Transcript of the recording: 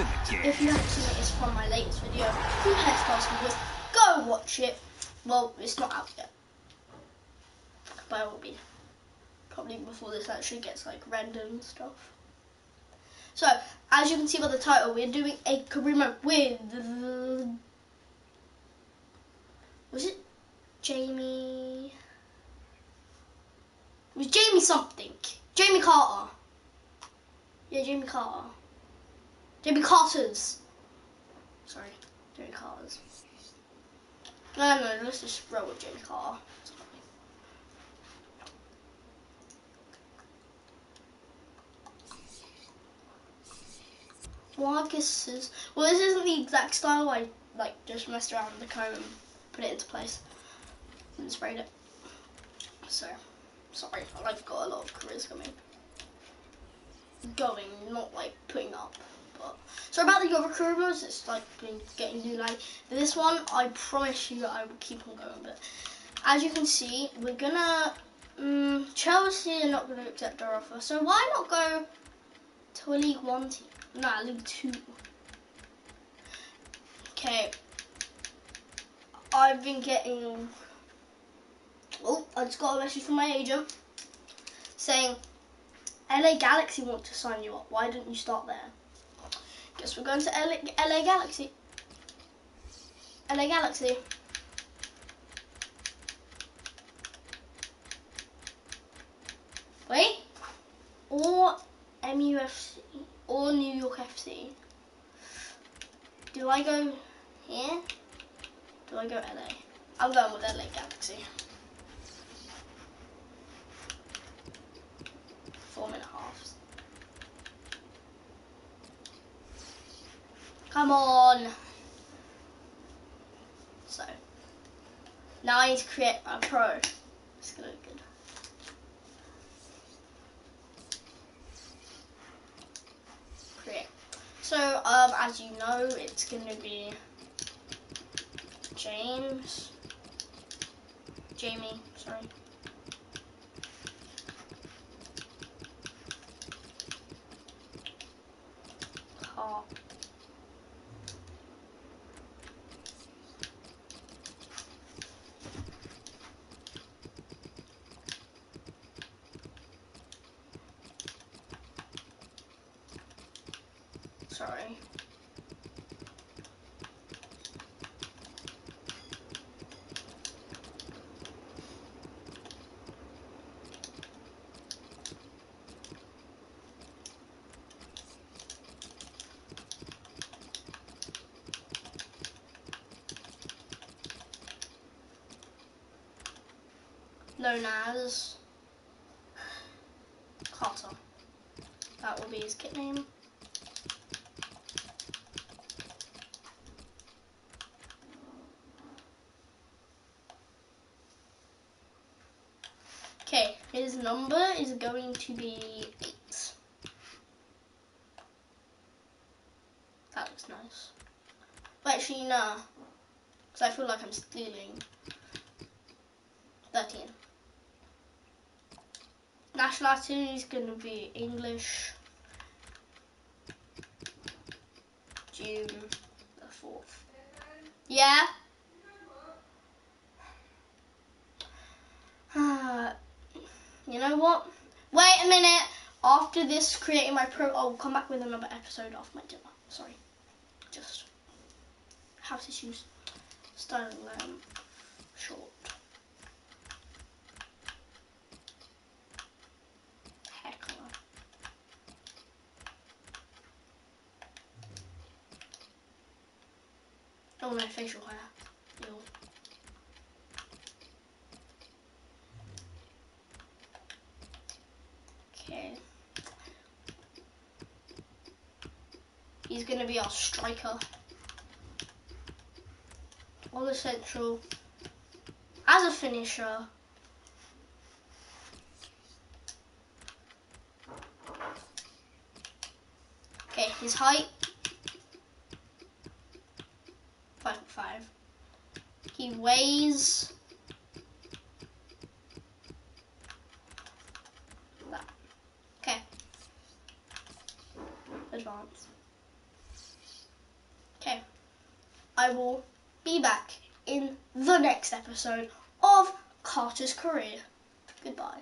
if you haven't seen it, it's from my latest video. Free hairstyles from Wood. Go watch it. Well, it's not out yet, but it will be. Probably before this actually gets like rendered and stuff. So, as you can see by the title, we're doing a career mode with... was it Jamie? It was Jamie something. Jamie Carter. Yeah, Jamie Carter. Jamie Carter's. Sorry, Jamie Carter's. No, let's just roll with Jamie Carter. Marcus's. Well, this isn't the exact style. I like just messed around with the comb and put it into place and sprayed it. So, sorry, I've got a lot of careers coming. Not like putting up. But so about the other career modes, it's like been getting new light. This one, I promise you, I will keep on going. But as you can see, we're gonna Chelsea are not gonna accept our offer. So why not go to a League One team? No, League Two. Okay. I've been getting... oh, I just got a message from my agent saying LA Galaxy want to sign you up. Why didn't you start there? Guess we're going to LA Galaxy. LA Galaxy. Wait. Or MUFC. Or New York FC. Do I go here? Do I go LA? I'm going with LA Galaxy. 4 minute halves. Come on. So now I need to create a pro. It's gonna look good. So, as you know, it's going to be Jamie, sorry. Carter. Sorry. Known as Carter. That will be his kit name. Okay, his number is going to be 8. That looks nice. But actually, nah. Because I feel like I'm stealing. 13. Nationality is going to be English. June the 4th. Yeah? You know what? Wait a minute. After this, creating my pro, I'll come back with another episode after my dinner. Sorry. Just house issues. Starting short. Heckler. Oh, no facial hair. Ew. He's going to be our striker. On the central. As a finisher. Okay, his height. 5'5". He weighs... that. Okay. Advanced. I will be back in the next episode of Carter's Career. Goodbye.